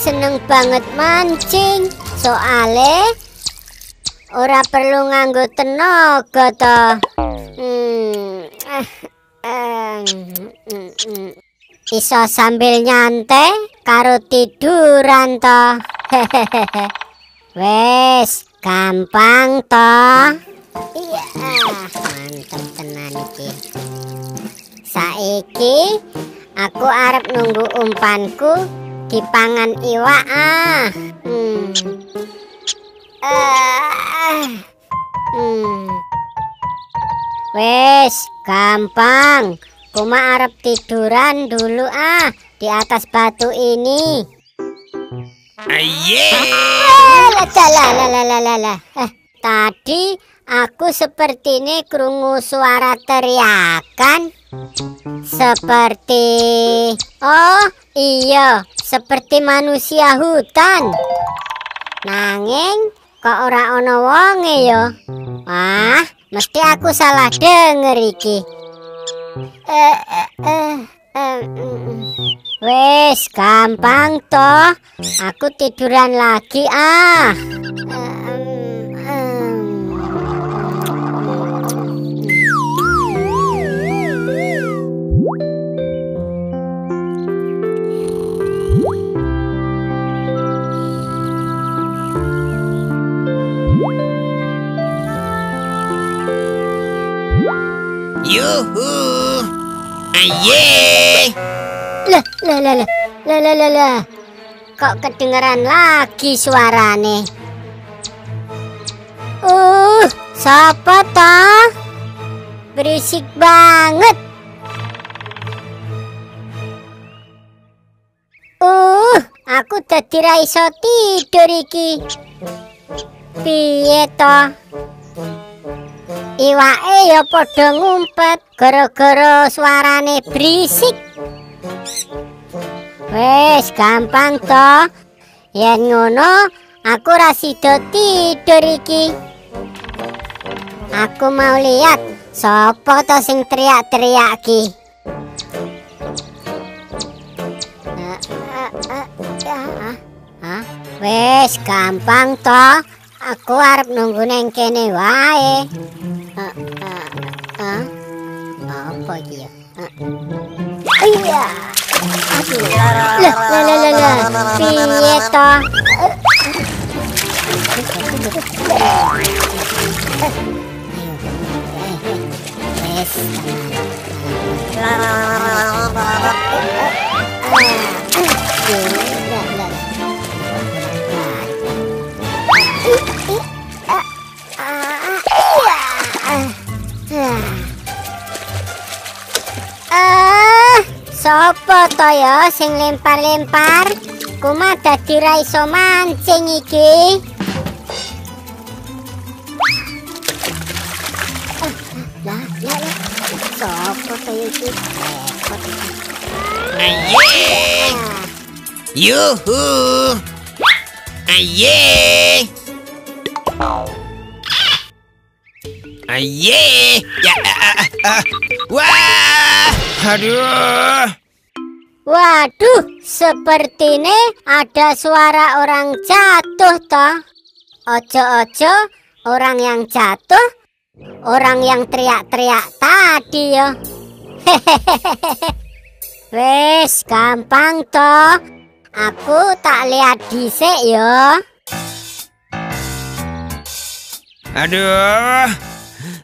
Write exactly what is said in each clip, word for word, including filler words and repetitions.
Seneng banget mancing, soale ora perlu nganggo tenaga to. Hmm, eh, eh, mm, mm. Iso sambil nyantai karo tiduran to. Hehehe. Wes, gampang to. Iya, ah, mantep tenan iki. Saiki aku arep nunggu umpanku dipangan iwak ah. Hmm. Uh. Hmm. Wes, gampang. Kuma arep tiduran dulu ah di atas batu ini. Aye. Lalalalalalala. Eh, tadi aku sepertinya krungu suara teriakan. Seperti oh iya, seperti manusia hutan. Nanging kok ora ono wonge yo. Wah, mesti aku salah denger iki. Eh, eh, eh, eh, mm. Wes, gampang toh. Aku tiduran lagi ah. Eh, Yuhu, aye. Lah, lah, lah, lah, lah, lah, lah. Kok kedengeran lagi suarane? Uh, siapa toh? Berisik banget. Uh, aku dadi ra iso tidur iki. Piye toh? Iwake ya padha ngumpet gara-gara suarane berisik. Wes, gampang toh. Yen ngono aku ra sida tidur iki. Aku mau lihat sapa to sing teriak-teriak iki. Hah? Wes, gampang toh. Aku arep nunggu neng kene wae. Ah, ah, ah, apa iki ya? Iya. Aduh. Lah, lah, lah, lah. Piye to? Wes. Lah, lah, lah. Sopo to ya sing lempar-lempar? Kuma dadi ra iso mancing iki. Lah, ya ya. Sopo to iki? Aye. Yuhu. Aye. Aye. Ya. Wah. Aduh. Waduh, sepertinya ada suara orang jatuh toh. Ojo-ojo orang yang jatuh, orang yang teriak-teriak tadi yo. Hehehe. Wes, gampang toh. Aku tak lihat dhisik yo. Aduh,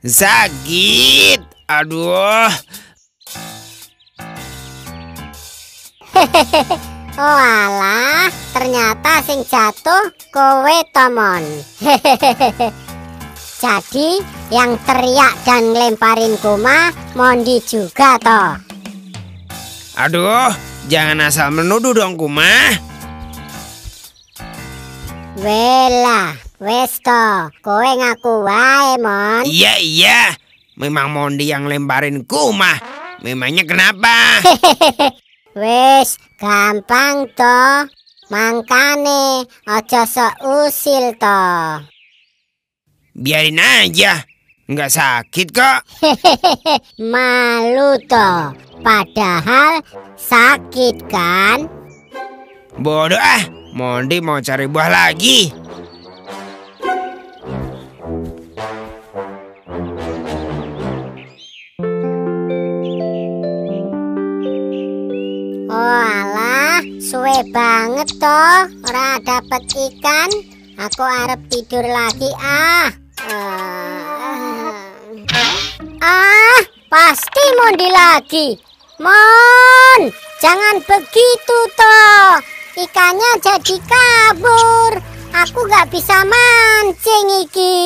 sakit. Aduh. Walah, ternyata sing jatuh kowe tomon. Jadi yang teriak dan lemparin goma Mondi juga toh. Aduh, jangan asal menuduh dong Guma. Welah, wes toh, kowe ngaku wae Mon. Iya iya, memang Mondi yang lemparin goma. Memangnya kenapa? Wes, gampang toh, mangkane aja sok usil toh. Biarin aja, nggak sakit kok. Malu toh, padahal sakit kan? Bodoh ah, Mondi mau cari buah lagi. Suwe banget toh, ora dapet ikan. Aku arep tidur lagi ah. Uh, ah, pasti Mondi lagi. Mon, jangan begitu toh. Ikannya jadi kabur. Aku nggak bisa mancing iki.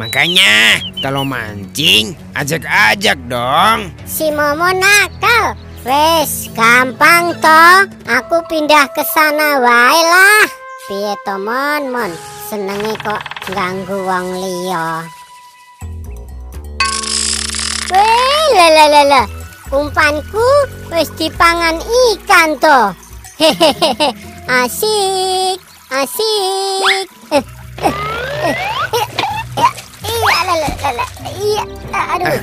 Makanya kalau mancing ajak-ajak dong. Si Momo nakal. Wes, gampang toh. Aku pindah ke sana wae lah. Piye to Mon, Mon, senenge kok ganggu wong liya. Weh, lalalala. Umpanku wes dipangan ikan toh. Hehehe. Asik, asik. Eh, eh, eh, eh, eh, iya, lalalala. Iya, aduh.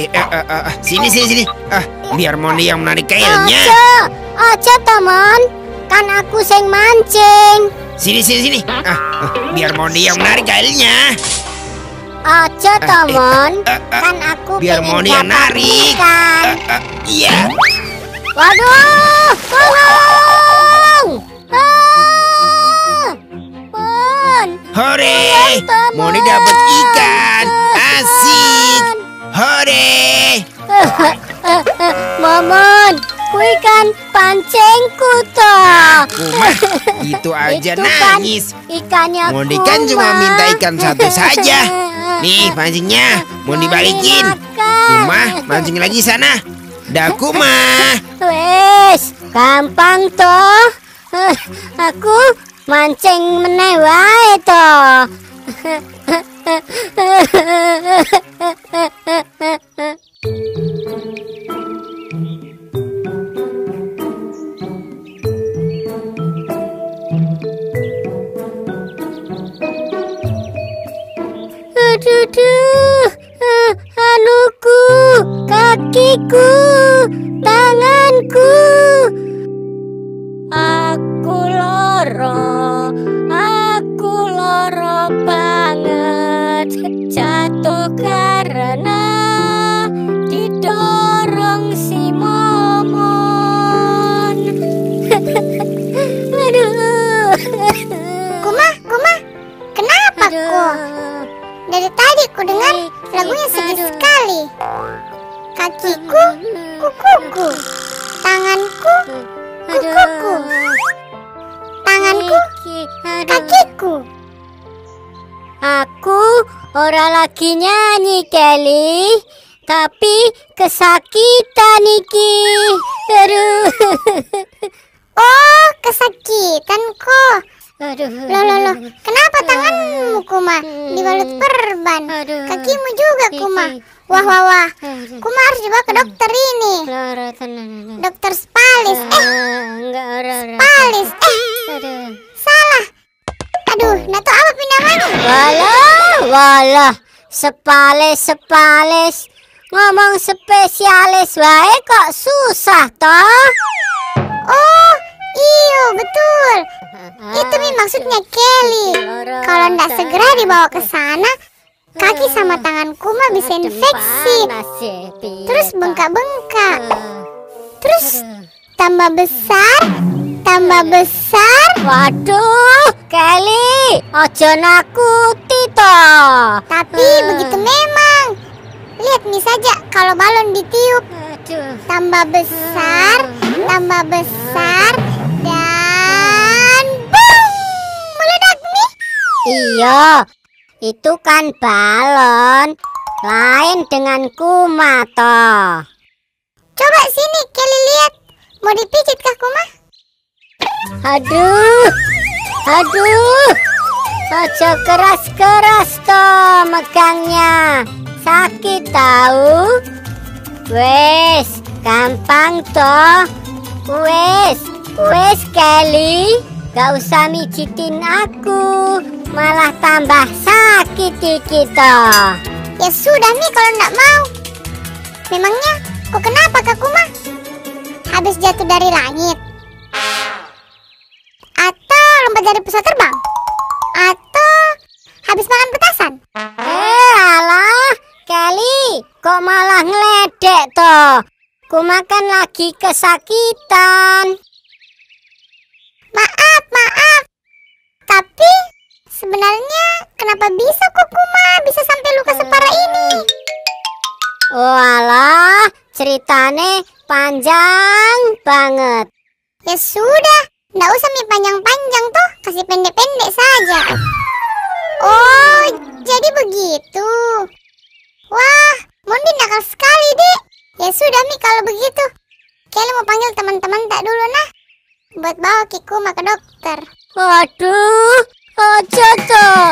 Eh, eh, eh, eh, sini sini sini ah, biar Mondi yang menarik kailnya. Ojo, Tomon, kan aku sing mancing. Sini sini sini ah, ah, biar Mondi yang menarik kailnya. Ojo, Tomon, ah, eh, ah, ah, kan aku biar Mondi yang narik. Iya. Ah, ah, yeah. Waduh, tolong! Ah, Mon, hore! Mondi dapat ikan, asik. Hore! Momon, kui kan pancengku toh. Guma, itu aja itu nangis. Kan ikannya Mondi kan cuma minta ikan satu saja. Nih pancingnya, Mondi balikin. Guma, mancing lagi sana. Dah Guma. Wes, gampang toh. Aku mancing meneh wae toh. Aduh, aduh, anuku, kakiku, tanganku. Aku loro, aku loro banget. Jatuh karena didorong si Momon. Aduh. Guma, Guma, kenapa ku? Dari tadi ku dengar lagunya sedih sekali. Kakiku, kukuku. Tanganku, kukuku. Tanganku, kakiku. Aku ora lagi nyanyi Kelly, tapi kesakitan iki. Aduh. Oh, kesakitan kok. Aduh. Loh, loh, loh. Kenapa tanganmu Kuma dibalut perban? Kakimu juga Kuma. Wah, wah, wah. Kuma harus dibawa ke dokter ini. Dokter Spalis. Eh. Spalis. Eh. Salah. Aduh, Nato apa pindah mana? Walah, walah. Spalis, Spalis. Ngomong spesialis wae kok susah toh. Oh, iyo betul. Itu nih maksudnya Kelly. Kalau ndak segera dibawa ke sana, kaki sama tangan Kuma bisa infeksi. Terus bengkak-bengkak. Terus tambah besar. tambah besar. Waduh, Kelly, ojo nakuti toh. Tapi uh. begitu memang. Lihat nih saja, kalau balon ditiup Aduh. tambah besar, uh. tambah besar, uh. dan boom, meledak nih. Iya, itu kan balon, lain dengan kuma toh. Coba sini Kelly lihat, mau dipijit kah kuma? Aduh, aduh, ojo keras-keras toh megangnya. Sakit tahu. Wes, gampang toh. Wes, wes Kelly, gak usah mijitin aku, malah tambah sakit dikit toh. Ya sudah nih kalau ndak mau. Memangnya kok kenapa Kak Kuma? Habis jatuh dari langit? Atau lompat dari pesawat terbang? Atau habis makan petasan? Eh, alah Kelly, kok malah ngeledek toh? Kuma kan lagi kesakitan. Maaf, maaf. Tapi sebenarnya kenapa bisa kok Kuma bisa sampai luka separah ini? Walah, ceritanya panjang banget. Ya sudah, nggak usah mie panjang-panjang toh, kasih pendek-pendek saja. Oh, jadi begitu. Wah, Mondi nakal sekali, Dek. Ya sudah, Mi, kalau begitu Kelly mau panggil teman-teman tak dulu, nah, buat bawa Kuma ke dokter. Waduh, ojo toh.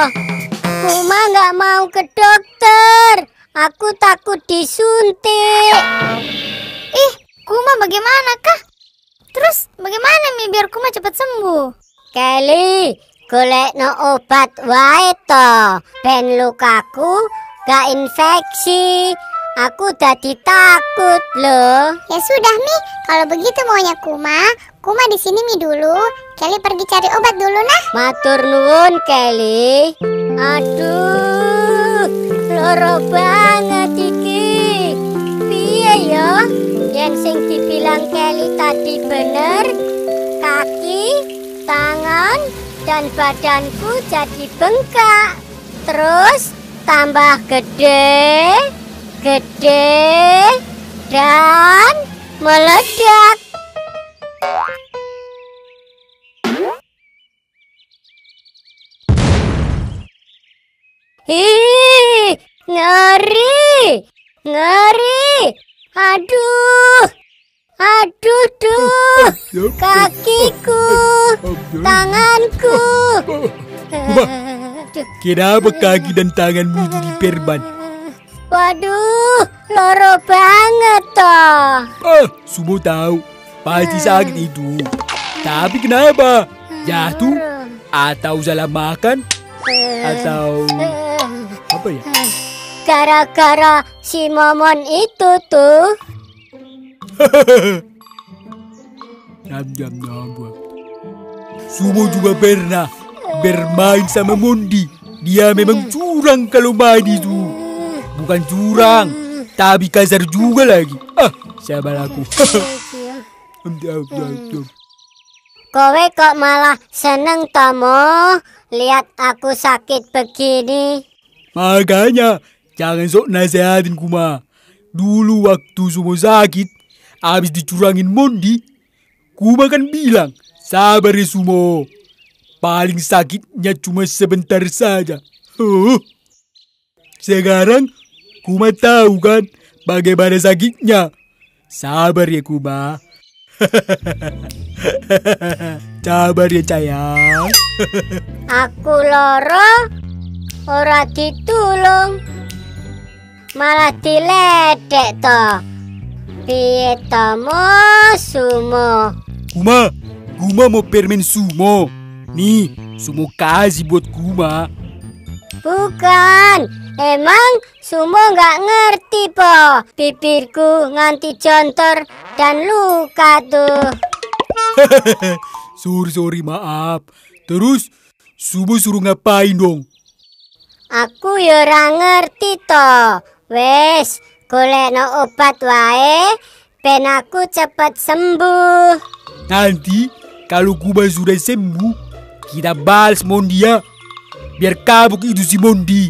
Kuma nggak mau ke dokter. Aku takut disuntik. Ih, Kuma bagaimana kah? Terus bagaimana Mi biar Kuma cepat sembuh? Kelly, golekno obat wae toh, ben lukaku gak infeksi. Aku dadi takut loh. Ya sudah Mi, kalau begitu maunya Kuma, Kuma di sini Mi dulu. Kelly pergi cari obat dulu nah. Matur nuwun Kelly. Aduh, loro banget iki. Piye ya? Yang sing dibilang Kelly tadi bener. Kaki, tangan, dan badanku jadi bengkak. Terus tambah gede, gede, dan meledak. Ih, ngeri, ngeri, aduh, aduh, duh, kakiku, tanganku. Kenapa kaki dan tanganmu jadi perban? Waduh, loro banget toh. Ah, semua tahu, pasti sakit itu. Tapi kenapa? Jatuh? Atau salah makan? Atau apa ya? Gara-gara si Momon itu tuh. Jam-jam-jam. Sumo juga pernah bermain sama Mondi. Dia memang curang kalau main itu. Bukan curang, tapi kasar juga lagi. Ah, sabar aku. Kowe kok malah seneng tomo lihat aku sakit begini? Makanya jangan sok nasihatin Kuma. Dulu waktu Sumo sakit, habis dicurangin Mondi, Kuma kan bilang, sabar ya Sumo, paling sakitnya cuma sebentar saja. Huh. Sekarang Kuma tahu kan bagaimana sakitnya. Sabar ya Kuma. Sabar ya sayang. Aku loro ora ditulung, malah diledek toh. Piye tomo Sumo? Kuma, Kuma mau permen Sumo. Nih, Sumo kasih buat Kuma. Bukan, emang Sumo nggak ngerti po. Bibirku nganti jontor dan luka tuh. Sorry, sorry, maaf. Terus Sumo suruh ngapain dong? Aku ya ora ngerti toh. Wes, golekno obat wae ben aku cepet sembuh. Nanti Kalau Kuba sudah sembuh, kita balas Mondi ya. Biar kabuk itu si Mondi.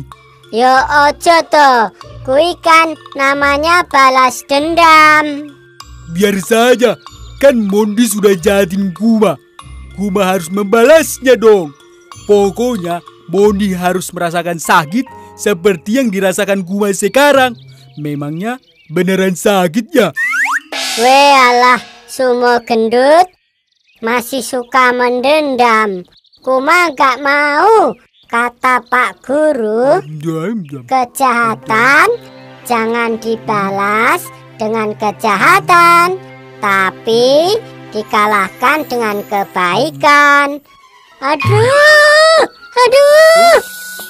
Ya ojo toh, kui kan namanya balas dendam. Biar saja, kan Mondi sudah jahatin Kuba. Kuba harus membalasnya dong. Pokoknya Mondi harus merasakan sakit seperti yang dirasakan Kuba sekarang. Memangnya beneran sakit ya? Weh alah, sumo gendut. Masih suka mendendam. Kuma gak mau. Kata Pak Guru, kejahatan jangan dibalas dengan kejahatan, tapi dikalahkan dengan kebaikan. Aduh, aduh,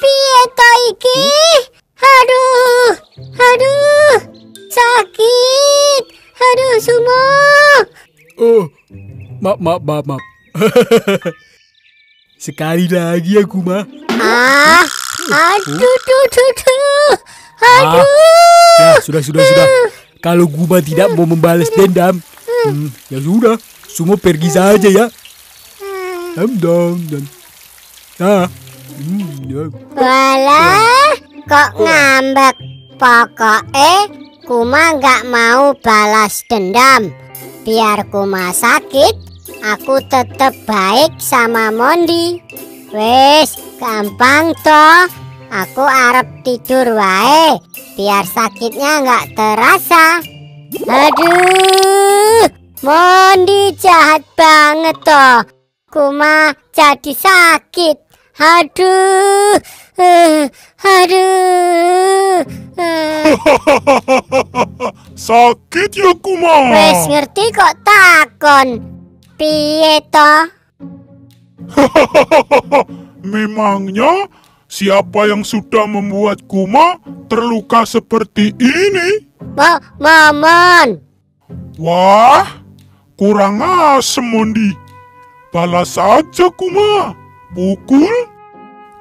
piye to iki? Aduh, aduh, sakit. Aduh, sumo. Oh, maaf, maaf, maaf, maaf. Sekali lagi ya, Kuma. Ah, aduh, aduh, aduh, aduh. Ah, ya, sudah, sudah, sudah. Kalau Kuma tidak mau membalas dendam, hmm, ya sudah, semua pergi saja ya. Dendam, dan, ah, hmm, ya. Walah, kok ngambek? Pokoknya Kuma nggak mau balas dendam. Biar Kuma sakit, aku tetap baik sama Mondi. Wes, gampang toh. Aku arep tidur wae, biar sakitnya nggak terasa. Aduh, Mondi jahat banget toh. Kuma jadi sakit. Aduh, uh, aduh. Uh. Sakit ya Kuma. Wes ngerti kok takon. Piye toh? Memangnya siapa yang sudah membuat Kuma terluka seperti ini? Ma Maman. Wah, kurang asem Mondi. Balas saja Kuma. Pukul,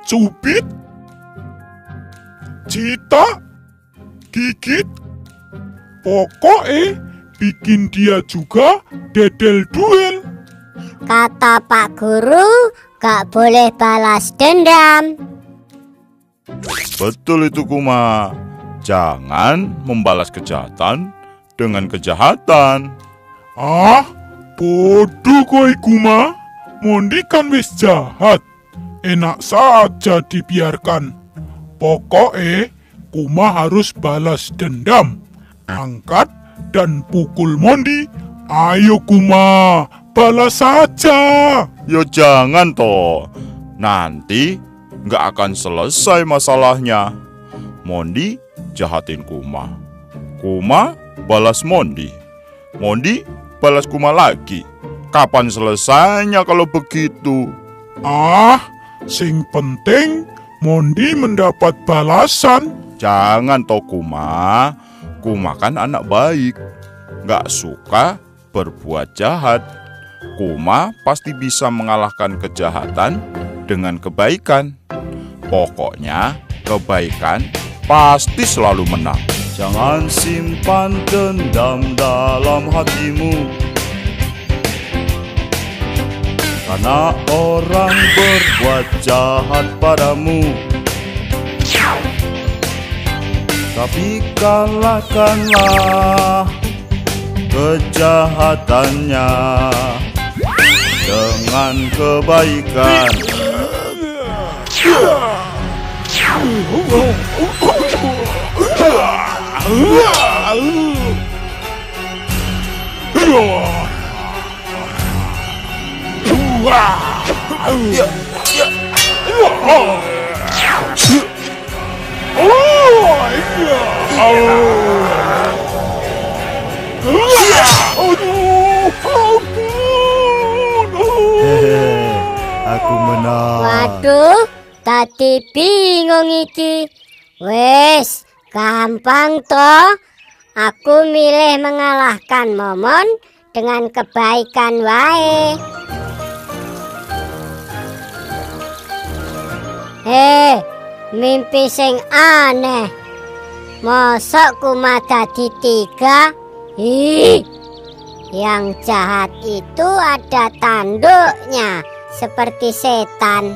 cubit, cita, gigit, pokoknya bikin dia juga dedel duel. Kata Pak Guru, gak boleh balas dendam. Betul itu Kuma. Jangan membalas kejahatan dengan kejahatan. Ah, bodoh koi Kuma. Mondi kan wis jahat. Enak saja dibiarkan. Pokoknya Kuma harus balas dendam. Angkat dan pukul Mondi. Ayo Kuma, balas saja. Ya jangan toh, nanti nggak akan selesai masalahnya. Mondi jahatin Kuma, Kuma balas Mondi, Mondi balas Kuma lagi. Kapan selesainya kalau begitu? Ah, sing penting Mondi mendapat balasan. Jangan toh Kuma, Kuma kan anak baik, nggak suka berbuat jahat. Kuma pasti bisa mengalahkan kejahatan dengan kebaikan. Pokoknya kebaikan pasti selalu menang. Jangan simpan dendam dalam hatimu, karena orang berbuat jahat padamu. Tapi kalahkanlah kejahatannya dengan kebaikan. Aku menang. Waduh, tadi bingung iki. Wes, gampang toh. Aku milih mengalahkan Momon dengan kebaikan wae. Hei, mimpi sing aneh. Mosok Kuma dadi tiga. Ih, Yang jahat itu ada tanduknya, seperti setan.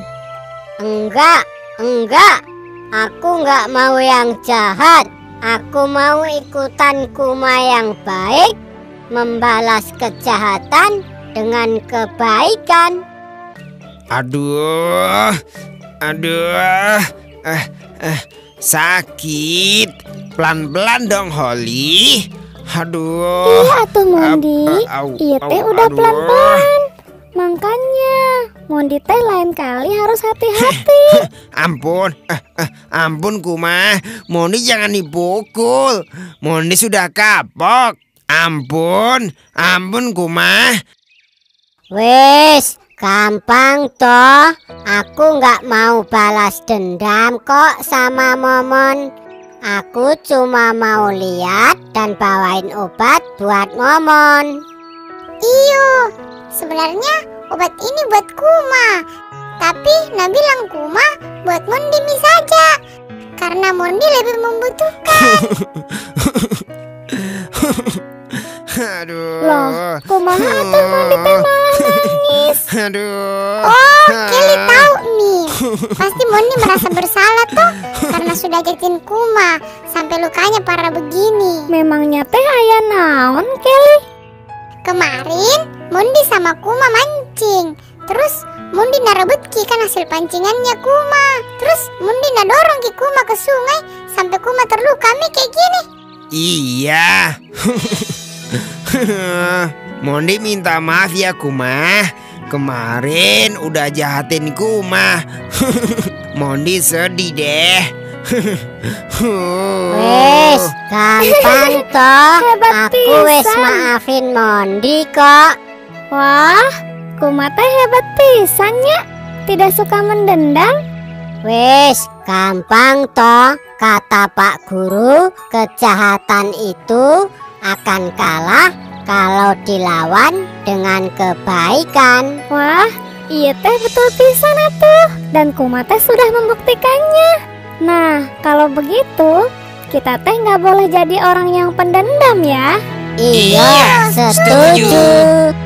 Enggak, enggak, aku enggak mau yang jahat. Aku mau ikutan Kuma yang baik, membalas kejahatan dengan kebaikan. Aduh, aduh, eh, eh, sakit. Pelan-pelan dong, Holly. Aduh. Iya tuh Mondi, iya teh udah pelan-pelan. Makanya Mondi teh lain kali harus hati-hati. Ampun, eh, eh, ampun Kuma, Mondi jangan dipukul. Mondi sudah kapok. Ampun, ampun Kuma. Wes, gampang toh. Aku nggak mau balas dendam kok sama Momon. Aku cuma mau lihat dan bawain obat buat Momon. Iyo. Sebenarnya obat ini buat Kuma, tapi Nabi bilang Kuma buat Mondi saja, karena Mondi lebih membutuhkan. Aduh. Loh, Kumaha atau Mondi teh malah nangis? Aduh. Oh, Kelly tahu nih. Pasti Mondi merasa bersalah tuh, karena sudah jatin Kuma sampai lukanya parah begini. Memangnya teh aya naon, Kelly? Kemarin Mondi sama Kuma mancing. Terus Mondi narebut ki kan hasil pancingannya Kuma. Terus Mondi nadorong ki Kuma ke sungai sampai Kuma terluka mi kayak gini. Iya. Mondi minta maaf ya Kuma. Kemarin udah jahatin Kuma. Mondi sedih deh. Wes, gampang toh. Aku wes maafin Mondi kok. Wah, Kuma teh hebat pisannya, tidak suka mendendam. Wes, gampang toh. Kata Pak Guru, kejahatan itu akan kalah kalau dilawan dengan kebaikan. Wah, iya teh betul pisan atuh. Dan Kuma teh sudah membuktikannya. Nah, kalau begitu kita teh nggak boleh jadi orang yang pendendam ya. Iya, setuju.